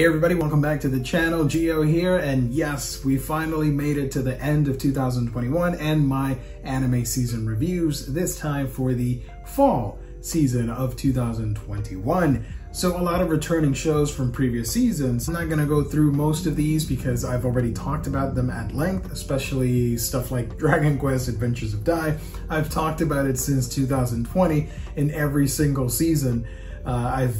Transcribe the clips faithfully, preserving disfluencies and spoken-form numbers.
Hey everybody, welcome back to the channel. Gio here, and yes, we finally made it to the end of two thousand twenty-one and my anime season reviews, this time for the fall season of two thousand twenty-one. So a lot of returning shows from previous seasons. I'm not going to go through most of these because I've already talked about them at length, especially stuff like Dragon Quest Adventures of Dai. I've talked about it since two thousand twenty in every single season. Uh, I've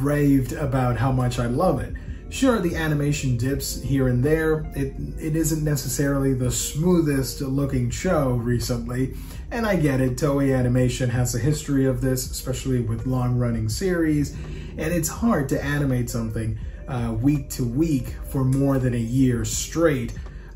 raved about how much I love it. Sure, the animation dips here and there. It, it isn't necessarily the smoothest looking show recently, and I get it. Toei Animation has a history of this, especially with long-running series, and it's hard to animate something uh, week to week for more than a year straight.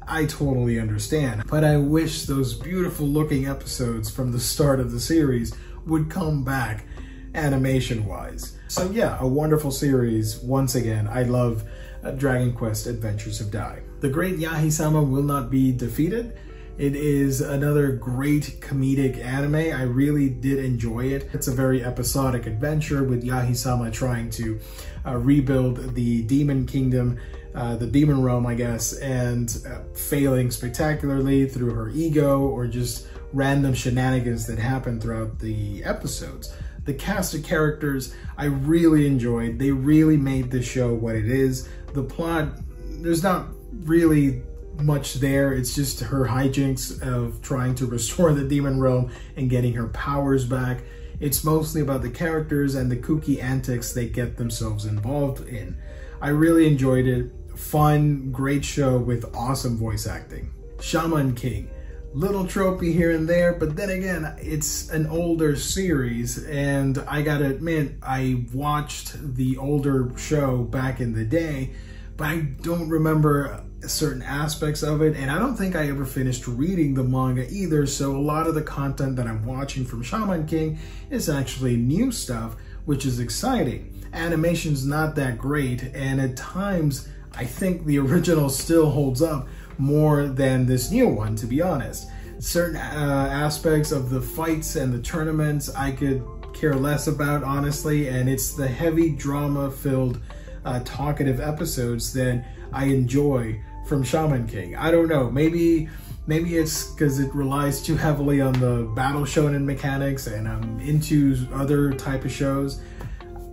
I totally understand, but I wish those beautiful looking episodes from the start of the series would come back animation-wise. So yeah, a wonderful series once again. I love uh, Dragon Quest Adventures of Dai. The Great Yahi-sama Will Not Be Defeated. It is another great comedic anime. I really did enjoy it. It's a very episodic adventure with Yahi-sama trying to uh, rebuild the Demon Kingdom, uh, the Demon Realm, I guess, and uh, failing spectacularly through her ego or just random shenanigans that happen throughout the episodes. The cast of characters I really enjoyed. They really made this show what it is. The plot, there's not really much there. It's just her hijinks of trying to restore the Demon Realm and getting her powers back. It's mostly about the characters and the kooky antics they get themselves involved in. I really enjoyed it. Fun, great show with awesome voice acting. Shaman King. Little tropey here and there, but then again, it's an older series, and I gotta admit, I watched the older show back in the day, but I don't remember certain aspects of it, and I don't think I ever finished reading the manga either, so a lot of the content that I'm watching from Shaman King is actually new stuff, which is exciting. Animation's not that great, and at times, I think the original still holds up more than this new one, to be honest. Certain uh, aspects of the fights and the tournaments I could care less about, honestly, and it's the heavy drama-filled, uh, talkative episodes that I enjoy from Shaman King. I don't know, maybe maybe it's because it relies too heavily on the battle shonen mechanics, and I'm into other type of shows.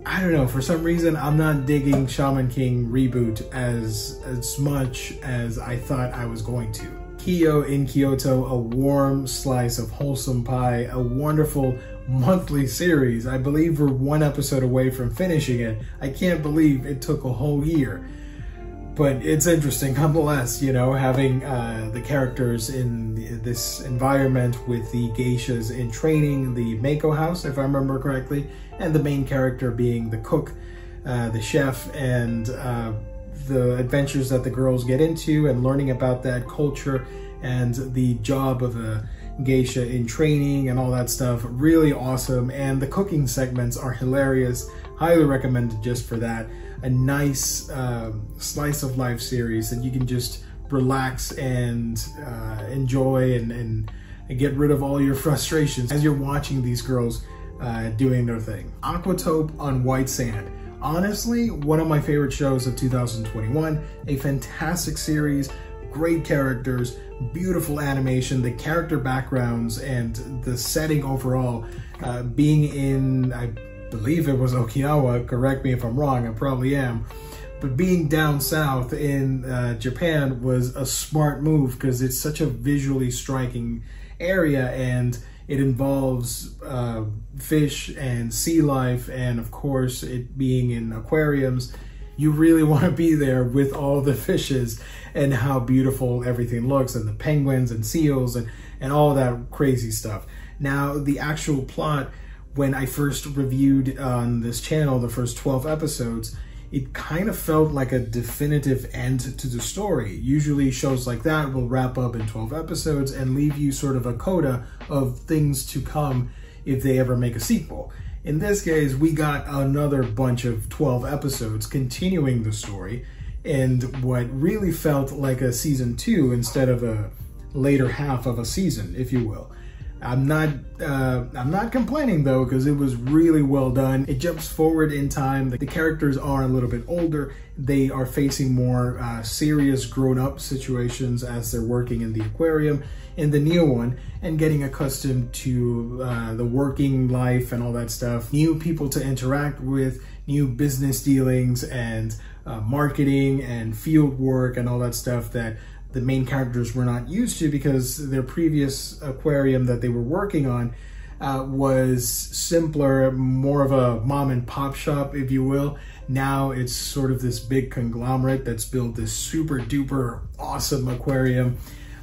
I don't know, for some reason, I'm not digging Shaman King Reboot as, as much as I thought I was going to. Kyo in Kyoto, a warm slice of wholesome pie, a wonderful monthly series. I believe we're one episode away from finishing it. I can't believe it took a whole year. But it's interesting, nonetheless, you know, having uh, the characters in the, this environment with the geishas in training, the Meiko house, if I remember correctly, and the main character being the cook, uh, the chef, and uh, the adventures that the girls get into and learning about that culture and the job of a geisha in training and all that stuff. Really awesome, and the cooking segments are hilarious. Highly recommended just for that. A nice uh, slice of life series that you can just relax and uh, enjoy and, and, and get rid of all your frustrations as you're watching these girls uh, doing their thing. Aquatope on White Sand. Honestly, one of my favorite shows of two thousand twenty-one. A fantastic series, great characters, beautiful animation, the character backgrounds, and the setting overall. Uh, being in... I, I believe it was Okinawa, correct me if I'm wrong, I probably am, but being down south in uh, Japan was a smart move because it's such a visually striking area, and it involves uh, fish and sea life, and of course it being in aquariums. You really want to be there with all the fishes and how beautiful everything looks, and the penguins and seals and, and all that crazy stuff. Now the actual plot, when I first reviewed on this channel the first twelve episodes, it kind of felt like a definitive end to the story. Usually shows like that will wrap up in twelve episodes and leave you sort of a coda of things to come if they ever make a sequel. In this case, we got another bunch of twelve episodes continuing the story, and what really felt like a season two instead of a later half of a season, if you will. I'm not uh, I'm not complaining though, because it was really well done. It jumps forward in time. The characters are a little bit older. They are facing more uh, serious grown-up situations as they're working in the aquarium in the new one and getting accustomed to uh, the working life and all that stuff. New people to interact with, new business dealings and uh, marketing and field work and all that stuff that the main characters were not used to, because their previous aquarium that they were working on uh, was simpler, more of a mom and pop shop, if you will. Now it's sort of this big conglomerate that's built this super duper awesome aquarium.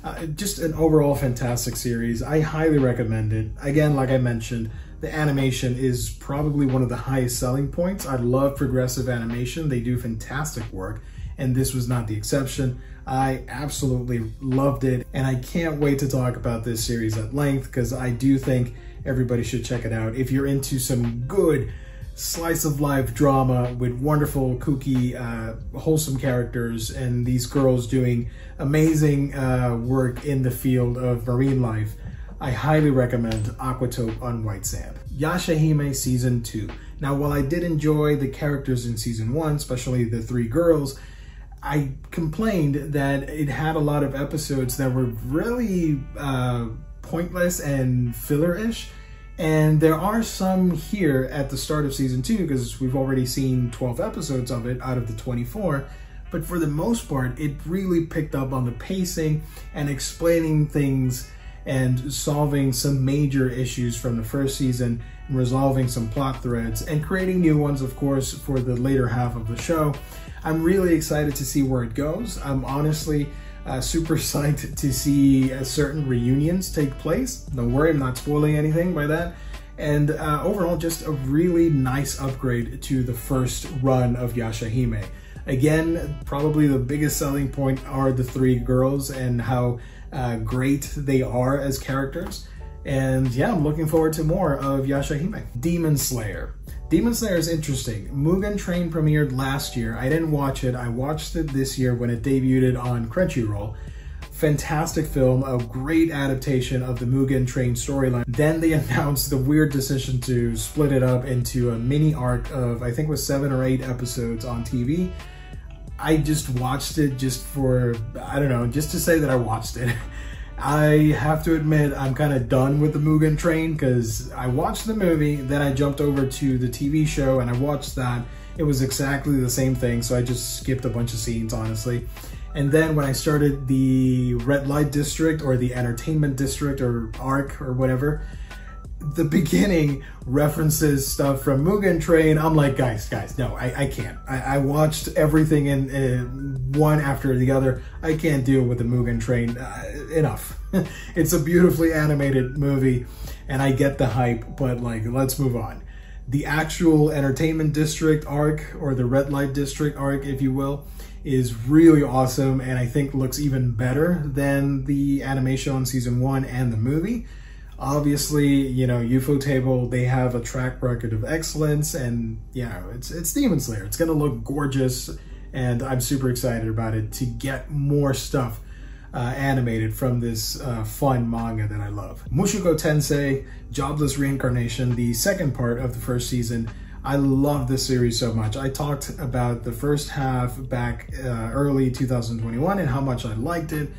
Uh, just an overall fantastic series. I highly recommend it. Again, like I mentioned, the animation is probably one of the highest selling points. I love progressive animation. They do fantastic work, and this was not the exception. I absolutely loved it, and I can't wait to talk about this series at length, because I do think everybody should check it out. If you're into some good slice of life drama with wonderful, kooky, uh, wholesome characters and these girls doing amazing uh, work in the field of marine life, I highly recommend Aquatope on White Sand. Yashahime Season two. Now, while I did enjoy the characters in Season one, especially the three girls, I complained that it had a lot of episodes that were really uh, pointless and filler-ish. And there are some here at the start of Season two, because we've already seen twelve episodes of it out of the twenty-four. But for the most part, it really picked up on the pacing and explaining things and solving some major issues from the first season, and resolving some plot threads, and creating new ones, of course, for the later half of the show. I'm really excited to see where it goes. I'm honestly uh, super psyched to see uh, certain reunions take place. Don't worry, I'm not spoiling anything by that. And uh, overall, just a really nice upgrade to the first run of Yashahime. Again, probably the biggest selling point are the three girls and how uh, great they are as characters. And yeah, I'm looking forward to more of Yashahime. Demon Slayer. Demon Slayer is interesting. Mugen Train premiered last year. I didn't watch it. I watched it this year when it debuted on Crunchyroll. Fantastic film, a great adaptation of the Mugen Train storyline. Then they announced the weird decision to split it up into a mini arc of, I think it was seven or eight episodes on T V. I just watched it just for, I don't know, just to say that I watched it. I have to admit, I'm kind of done with the Mugen Train, because I watched the movie, then I jumped over to the T V show and I watched that. It was exactly the same thing, so I just skipped a bunch of scenes, honestly. And then when I started the Red Light District, or the Entertainment District, or arc, or whatever, the beginning references stuff from Mugen Train. I'm like, guys, guys, no, I, I can't. I, I watched everything in uh, one after the other. I can't deal with the Mugen Train. Uh, enough. It's a beautifully animated movie, and I get the hype, but like, let's move on. The actual Entertainment District arc, or the Red Light District arc, if you will, is really awesome, and I think looks even better than the animation on Season one and the movie. Obviously, you know, Ufotable, they have a track record of excellence, and yeah, it's it's Demon Slayer. It's gonna look gorgeous, and I'm super excited about it to get more stuff uh, animated from this uh, fun manga that I love. Mushoku Tensei, Jobless Reincarnation, the second part of the first season. I love this series so much. I talked about the first half back uh, early two thousand twenty-one and how much I liked it.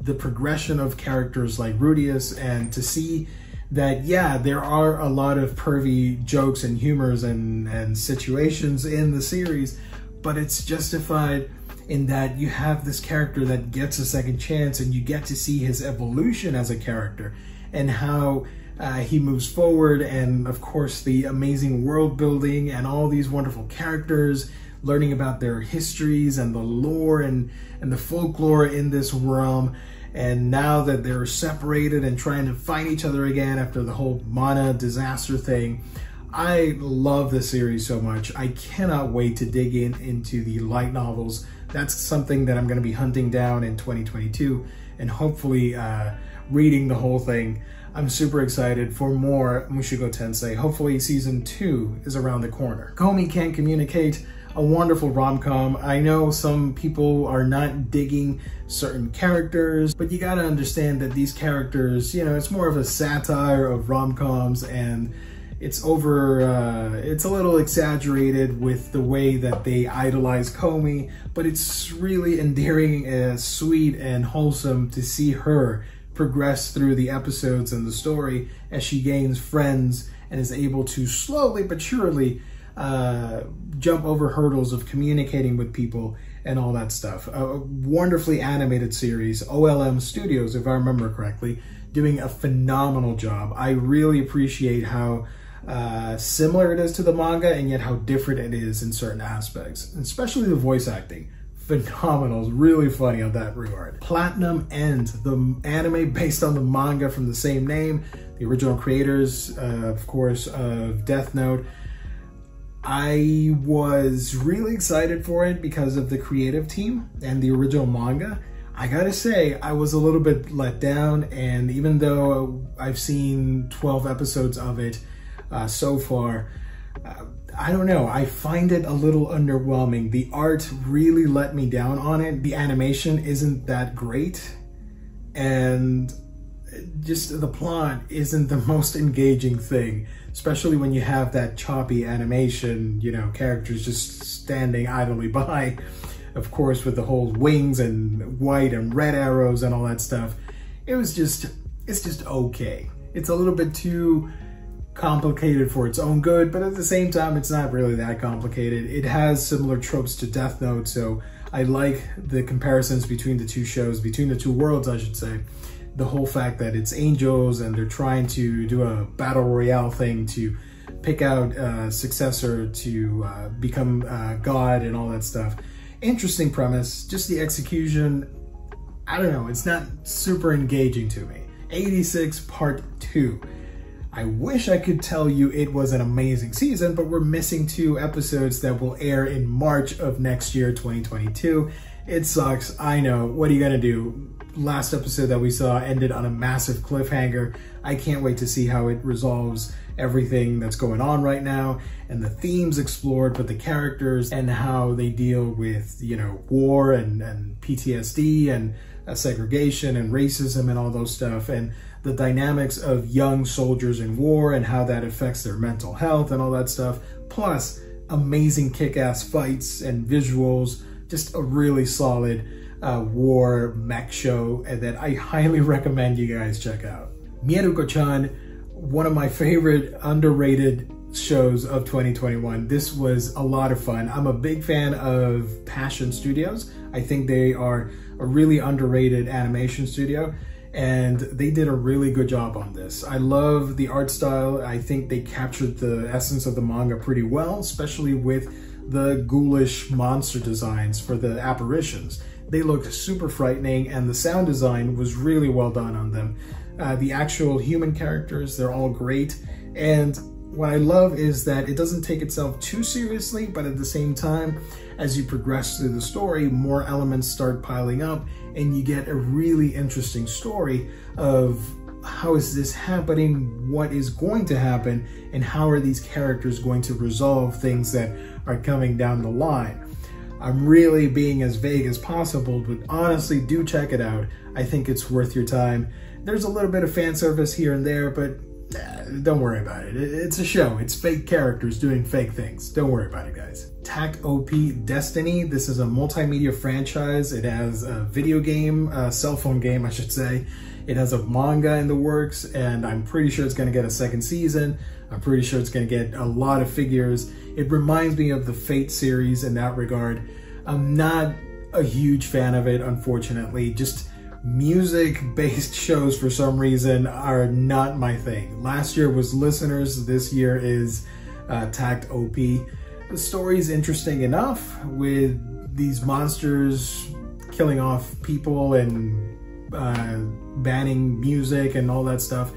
The progression of characters like Rudius, and to see that, yeah, there are a lot of pervy jokes and humors and, and situations in the series, but it's justified in that you have this character that gets a second chance, and you get to see his evolution as a character and how uh, he moves forward, and of course the amazing world building and all these wonderful characters, learning about their histories and the lore and, and the folklore in this realm. And now that they're separated and trying to find each other again after the whole Mana disaster thing, I love this series so much. I cannot wait to dig in into the light novels. That's something that I'm going to be hunting down in twenty twenty-two and hopefully uh, reading the whole thing. I'm super excited for more Mushoku Tensei. Hopefully Season two is around the corner. Komi Can't Communicate. a wonderful rom-com. I know some people are not digging certain characters, but you gotta understand that these characters, you know, it's more of a satire of rom-coms, and it's over, uh, it's a little exaggerated with the way that they idolize Komi, but it's really endearing and sweet and wholesome to see her progress through the episodes and the story as she gains friends and is able to slowly but surely uh, jump over hurdles of communicating with people and all that stuff. A wonderfully animated series, O L M Studios, if I remember correctly, doing a phenomenal job. I really appreciate how uh, similar it is to the manga and yet how different it is in certain aspects, especially the voice acting. Phenomenal, really funny in that regard. Platinum End, the anime based on the manga from the same name, the original creators, uh, of course, of Death Note. I was really excited for it because of the creative team and the original manga. I gotta say, I was a little bit let down, and even though I've seen twelve episodes of it uh, so far, uh, I don't know, I find it a little underwhelming. The art really let me down on it. The animation isn't that great, and just the plot isn't the most engaging thing, especially when you have that choppy animation, you know, characters just standing idly by, of course, with the whole wings and white and red arrows and all that stuff. It was just, it's just okay. It's a little bit too complicated for its own good, but at the same time, it's not really that complicated. It has similar tropes to Death Note, so I like the comparisons between the two shows, between the two worlds, I should say. The whole fact that it's angels and they're trying to do a battle royale thing to pick out a successor to uh, become uh, God and all that stuff. Interesting premise, just the execution, I don't know, it's not super engaging to me. eighty-six Part two. I wish I could tell you it was an amazing season, but we're missing two episodes that will air in March of next year, twenty twenty-two. It sucks, I know, what are you gonna do? Last episode that we saw ended on a massive cliffhanger. I can't wait to see how it resolves everything that's going on right now, and the themes explored, but the characters and how they deal with, you know, war and, and P T S D and uh, segregation and racism and all those stuff, and the dynamics of young soldiers in war and how that affects their mental health and all that stuff. Plus, amazing kick-ass fights and visuals. Just a really solid Uh, war mech show that I highly recommend you guys check out. Mieruko-chan, one of my favorite underrated shows of twenty twenty-one. This was a lot of fun. I'm a big fan of Passion Studios. I think they are a really underrated animation studio, and they did a really good job on this. I love the art style. I think they captured the essence of the manga pretty well, especially with the ghoulish monster designs for the apparitions. They looked super frightening, and the sound design was really well done on them. Uh, the actual human characters, they're all great. And what I love is that it doesn't take itself too seriously, but at the same time, as you progress through the story, more elements start piling up, and you get a really interesting story of how is this happening, what is going to happen, and how are these characters going to resolve things that are coming down the line. I'm really being as vague as possible, but honestly, do check it out. I think it's worth your time. There's a little bit of fan service here and there, but uh, don't worry about it. It's a show. It's fake characters doing fake things. Don't worry about it, guys. Tact Op Destiny. This is a multimedia franchise. It has a video game, a cell phone game, I should say. It has a manga in the works, and I'm pretty sure it's going to get a second season. I'm pretty sure it's going to get a lot of figures. It reminds me of the Fate series in that regard. I'm not a huge fan of it, unfortunately. Just music-based shows, for some reason, are not my thing. Last year was Listeners. This year is uh, Tact Op. The story's interesting enough with these monsters killing off people and uh, banning music and all that stuff.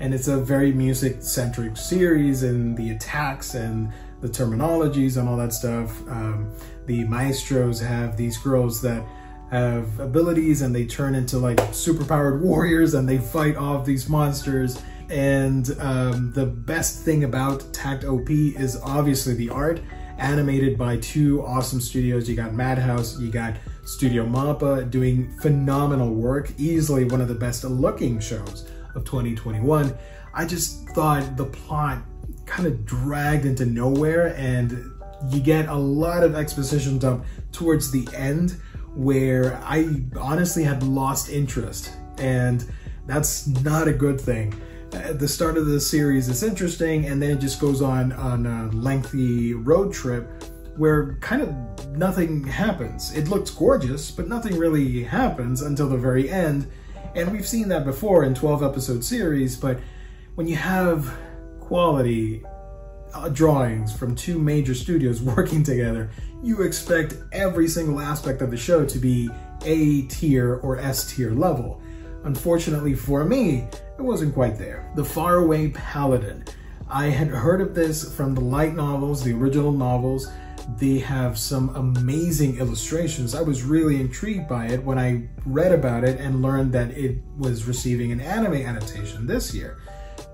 And it's a very music-centric series, and the attacks and the terminologies and all that stuff. Um, the maestros have these girls that have abilities, and they turn into like superpowered warriors, and they fight off these monsters. And um, the best thing about Tact Op is obviously the art animated by two awesome studios. You got Madhouse, you got Studio Mappa doing phenomenal work, easily one of the best looking shows of twenty twenty-one. I just thought the plot kind of dragged into nowhere, and you get a lot of exposition dump towards the end where I honestly had lost interest, and that's not a good thing. At the start of the series is interesting, and then it just goes on on a lengthy road trip where kind of nothing happens. It looks gorgeous, but nothing really happens until the very end, and we've seen that before in twelve episode series. But when you have quality uh, drawings from two major studios working together, you expect every single aspect of the show to be A tier or S tier level. Unfortunately for me, it wasn't quite there. The Faraway Paladin. I had heard of this from the light novels, the original novels. They have some amazing illustrations. I was really intrigued by it when I read about it and learned that it was receiving an anime adaptation this year.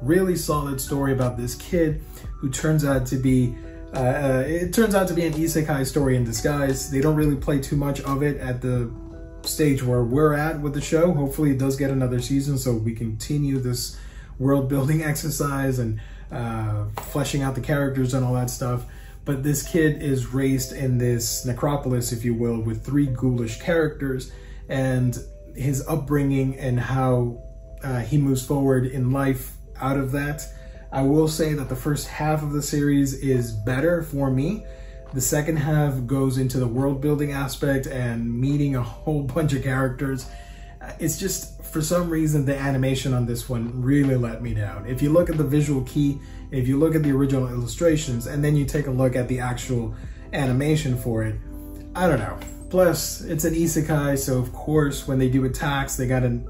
Really solid story about this kid who turns out to be uh, it turns out to be an isekai story in disguise. They don't really play too much of it at the stage where we're at with the show. Hopefully it does get another season so we continue this world building exercise and uh, fleshing out the characters and all that stuff. But this kid is raised in this necropolis, if you will, with three ghoulish characters, and his upbringing and how uh, he moves forward in life out of that. I will say that the first half of the series is better for me. The second half goes into the world building aspect and meeting a whole bunch of characters. It's just, for some reason, the animation on this one really let me down. If you look at the visual key, if you look at the original illustrations, and then you take a look at the actual animation for it, I don't know. Plus, it's an isekai, so of course, when they do attacks, they gotta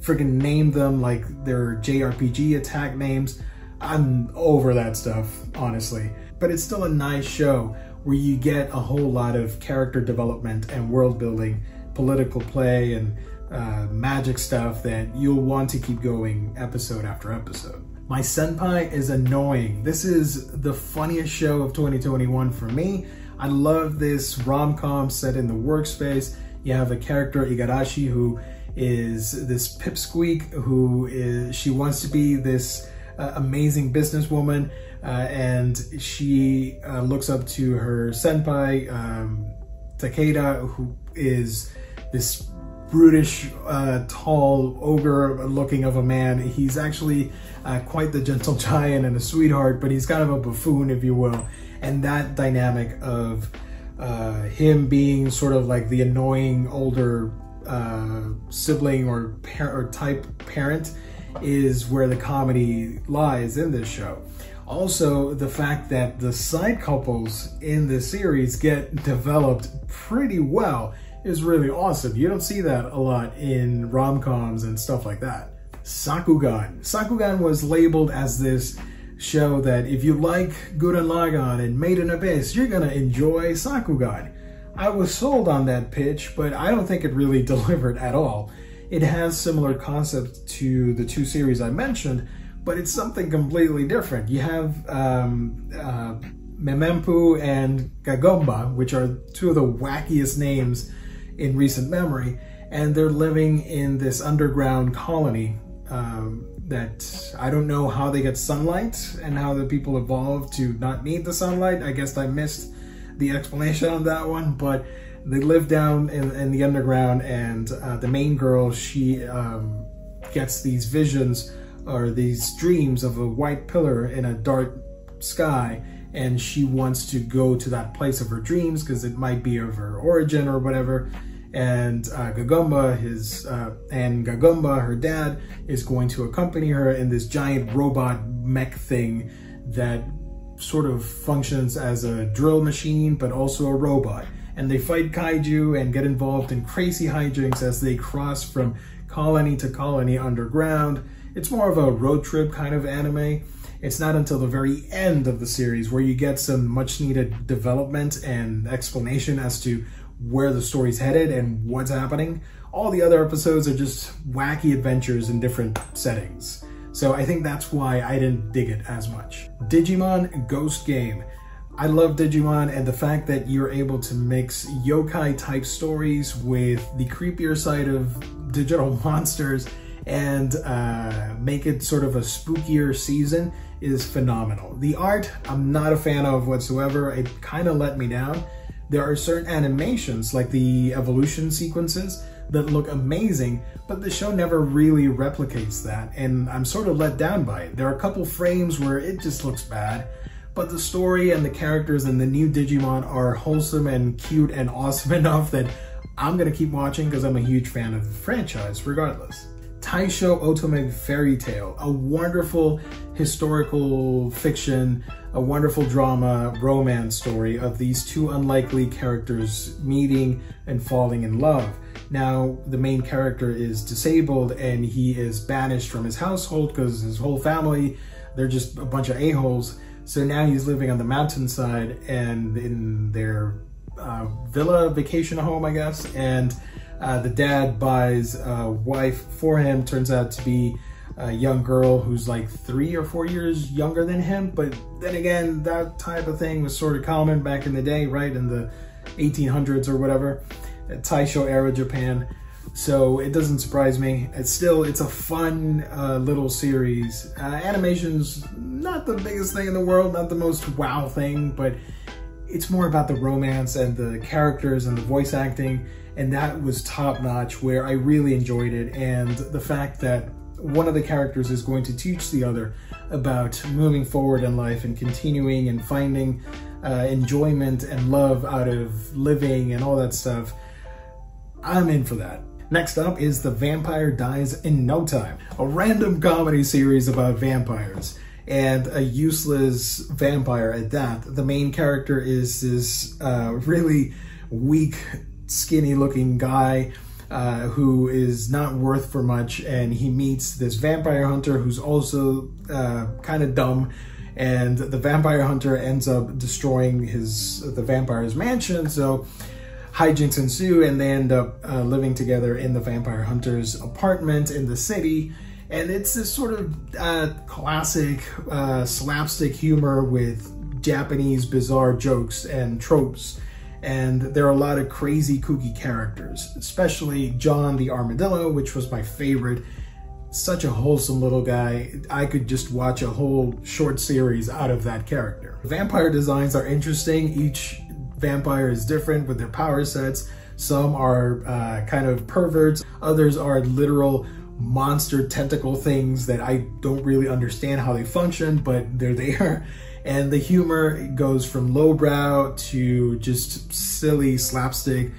freaking name them like their J R P G attack names. I'm over that stuff, honestly. But it's still a nice show where you get a whole lot of character development and world building, political play, and uh, magic stuff that you'll want to keep going episode after episode. My senpai is annoying. This is the funniest show of twenty twenty-one for me. I love this rom-com set in the workspace. You have a character, Igarashi, who is this pipsqueak, who is, she wants to be this uh, amazing businesswoman, Uh, and she uh, looks up to her senpai, um, Takeda, who is this brutish, uh, tall, ogre-looking of a man. He's actually uh, quite the gentle giant and a sweetheart, but he's kind of a buffoon, if you will. And that dynamic of uh, him being sort of like the annoying older uh, sibling or, par or type parent is where the comedy lies in this show. Also, the fact that the side couples in this series get developed pretty well is really awesome. You don't see that a lot in rom-coms and stuff like that. Sakugan. Sakugan was labeled as this show that if you like Gurren Lagann and Maid in Abyss, you're gonna enjoy Sakugan. I was sold on that pitch, but I don't think it really delivered at all. It has similar concepts to the two series I mentioned, but it's something completely different. You have um, uh, Memempu and Gagumba, which are two of the wackiest names in recent memory, and they're living in this underground colony um, that I don't know how they get sunlight and how the people evolved to not need the sunlight. I guess I missed the explanation on that one, but they live down in, in the underground, and uh, the main girl, she um, gets these visions or these dreams of a white pillar in a dark sky, and she wants to go to that place of her dreams because it might be of her origin or whatever. And uh, Gagumba, his uh, and Gagumba, her dad, is going to accompany her in this giant robot mech thing that sort of functions as a drill machine but also a robot. And they fight kaiju and get involved in crazy hijinks as they cross from colony to colony underground. It's more of a road trip kind of anime. It's not until the very end of the series where you get some much needed development and explanation as to where the story's headed and what's happening. All the other episodes are just wacky adventures in different settings. So I think that's why I didn't dig it as much. Digimon Ghost Game. I love Digimon, and the fact that you're able to mix yokai type stories with the creepier side of digital monsters and uh, make it sort of a spookier season is phenomenal. The art, I'm not a fan of whatsoever. It kind of let me down. There are certain animations, like the evolution sequences, that look amazing, but the show never really replicates that, and I'm sort of let down by it. There are a couple frames where it just looks bad, but the story and the characters and the new Digimon are wholesome and cute and awesome enough that I'm gonna keep watching because I'm a huge fan of the franchise regardless. Taisho Otome Fairy Tale, a wonderful historical fiction, a wonderful drama, romance story of these two unlikely characters meeting and falling in love. Now, the main character is disabled and he is banished from his household because his whole family, they're just a bunch of a-holes. So now he's living on the mountainside and in their uh, villa vacation home, I guess. And uh, the dad buys a wife for him, turns out to be a young girl who's like three or four years younger than him. But then again, that type of thing was sort of common back in the day, right? In the eighteen hundreds or whatever, Taisho era Japan. So it doesn't surprise me. It's still, it's a fun uh, little series. Uh, animation's not the biggest thing in the world, not the most wow thing, but it's more about the romance and the characters and the voice acting, and that was top notch where I really enjoyed it, and the fact that one of the characters is going to teach the other about moving forward in life and continuing and finding uh, enjoyment and love out of living and all that stuff. I'm in for that. Next up is The Vampire Dies in No Time, a random comedy series about vampires and a useless vampire at that. The main character is this uh, really weak, skinny looking guy uh, who is not worth for much, and he meets this vampire hunter who's also uh, kind of dumb, and the vampire hunter ends up destroying his the vampire's mansion, so hijinks ensue, and they end up uh, living together in the vampire hunter's apartment in the city. And it's this sort of uh, classic uh, slapstick humor with Japanese bizarre jokes and tropes. And there are a lot of crazy, kooky characters, especially John the Armadillo, which was my favorite. Such a wholesome little guy. I could just watch a whole short series out of that character. Vampire designs are interesting. Each vampire is different with their power sets. Some are uh, kind of perverts. Others are literal monster tentacle things that I don't really understand how they function, but they're there. And the humor goes from lowbrow to just silly slapstick.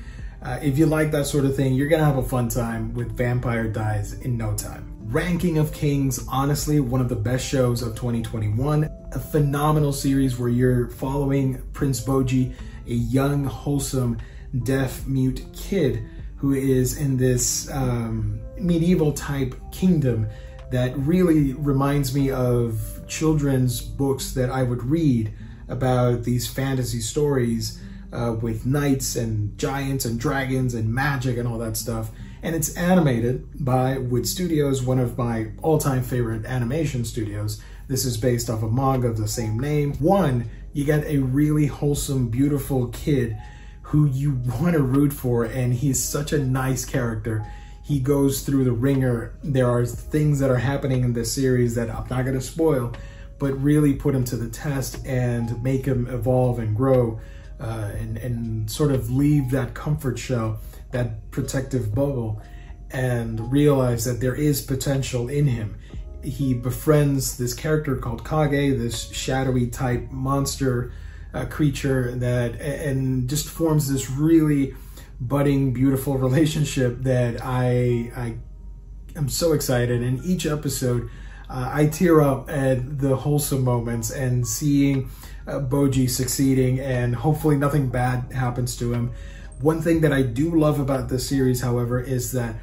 Uh, if you like that sort of thing, you're gonna have a fun time with Vampire Dies in No Time. Ranking of Kings, honestly, one of the best shows of twenty twenty-one. A phenomenal series where you're following Prince Boji, a young, wholesome, deaf, mute kid who is in this um, medieval type kingdom that really reminds me of children's books that I would read about these fantasy stories uh, with knights and giants and dragons and magic and all that stuff. And it's animated by Wood Studios, one of my all-time favorite animation studios. This is based off a manga of the same name. One, you get a really wholesome, beautiful kid who you want to root for, and he's such a nice character. He goes through the ringer. There are things that are happening in this series that I'm not going to spoil, but really put him to the test and make him evolve and grow uh, and, and sort of leave that comfort shell, that protective bubble, and realize that there is potential in him. He befriends this character called Kage, this shadowy type monster uh, creature, that and just forms this really budding, beautiful relationship that I, I am so excited. In each episode, uh, I tear up at the wholesome moments and seeing uh, Boji succeeding, and hopefully nothing bad happens to him. One thing that I do love about this series, however, is that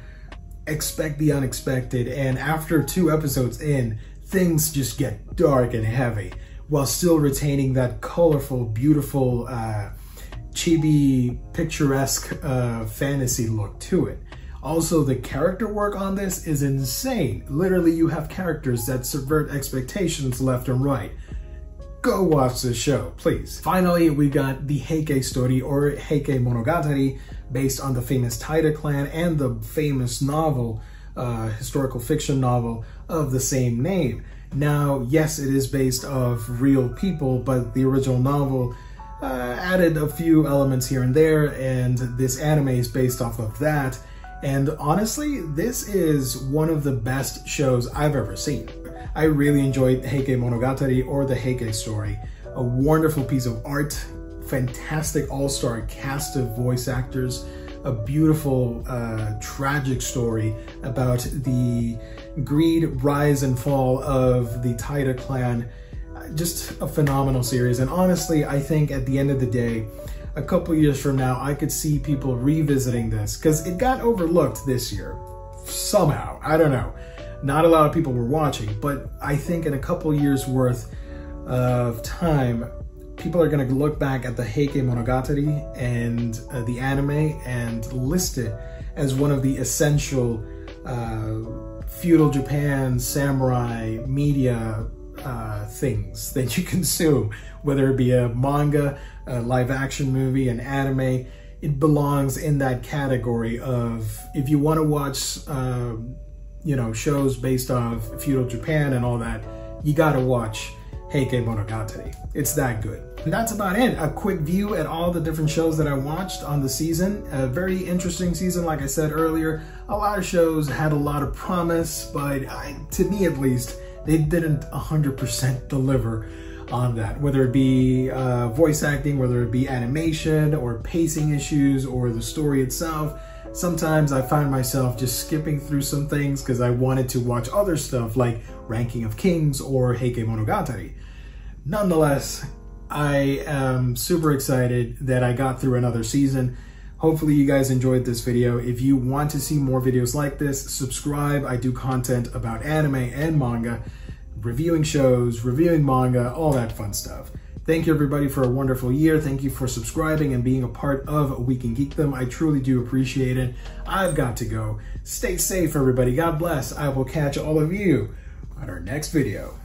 expect the unexpected, and after two episodes in, things just get dark and heavy while still retaining that colorful, beautiful, uh, chibi, picturesque uh, fantasy look to it. Also, the character work on this is insane. Literally, you have characters that subvert expectations left and right. Go watch this show, please. Finally, we got The Heike Story, or Heike Monogatari, based on the famous Taira clan and the famous novel, uh, historical fiction novel of the same name. Now, yes, it is based of real people, but the original novel uh, added a few elements here and there, and this anime is based off of that. And honestly, this is one of the best shows I've ever seen. I really enjoyed Heike Monogatari, or The Heike Story. A wonderful piece of art, fantastic all-star cast of voice actors, a beautiful, uh, tragic story about the greed, rise, and fall of the Taira clan. Just a phenomenal series. And honestly, I think at the end of the day, a couple years from now, I could see people revisiting this, because it got overlooked this year, somehow, I don't know. Not a lot of people were watching, but I think in a couple years worth of time, people are gonna look back at the Heike Monogatari and uh, the anime and list it as one of the essential uh, feudal Japan samurai media Uh, things that you consume, whether it be a manga, a live action movie, an anime. It belongs in that category of, if you want to watch uh, you know, shows based off feudal Japan and all that, you gotta watch Heike Monogatari. It's that good. And that's about it. A quick view at all the different shows that I watched on the season. A very interesting season, like I said earlier. A lot of shows had a lot of promise, but I, to me at least, they didn't one hundred percent deliver on that, whether it be uh, voice acting, whether it be animation or pacing issues or the story itself. Sometimes I find myself just skipping through some things because I wanted to watch other stuff like Ranking of Kings or Heike Monogatari. Nonetheless, I am super excited that I got through another season. Hopefully you guys enjoyed this video. If you want to see more videos like this, subscribe. I do content about anime and manga, reviewing shows, reviewing manga, all that fun stuff. Thank you everybody for a wonderful year. Thank you for subscribing and being a part of Week in Geekdom. I truly do appreciate it. I've got to go. Stay safe everybody. God bless. I will catch all of you on our next video.